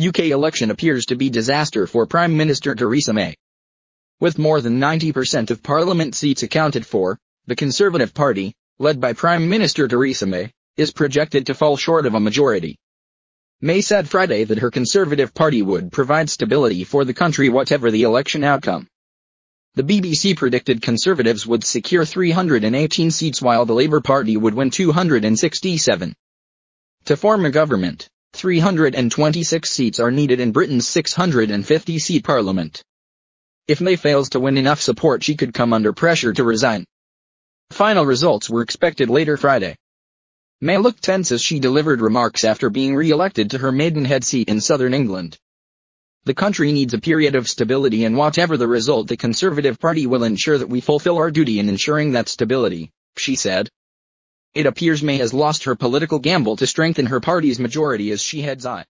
UK election appears to be disaster for Prime Minister Theresa May. With more than 90% of Parliament seats accounted for, the Conservative Party, led by Prime Minister Theresa May, is projected to fall short of a majority. May said Friday that her Conservative Party would provide stability for the country whatever the election outcome. The BBC predicted Conservatives would secure 318 seats while the Labour Party would win 267. To form a government, 326 seats are needed in Britain's 650-seat Parliament. If May fails to win enough support, she could come under pressure to resign. Final results were expected later Friday. May looked tense as she delivered remarks after being re-elected to her Maidenhead seat in southern England. The country needs a period of stability, and whatever the result, the Conservative Party will ensure that we fulfill our duty in ensuring that stability, she said. It appears May has lost her political gamble to strengthen her party's majority as she heads out.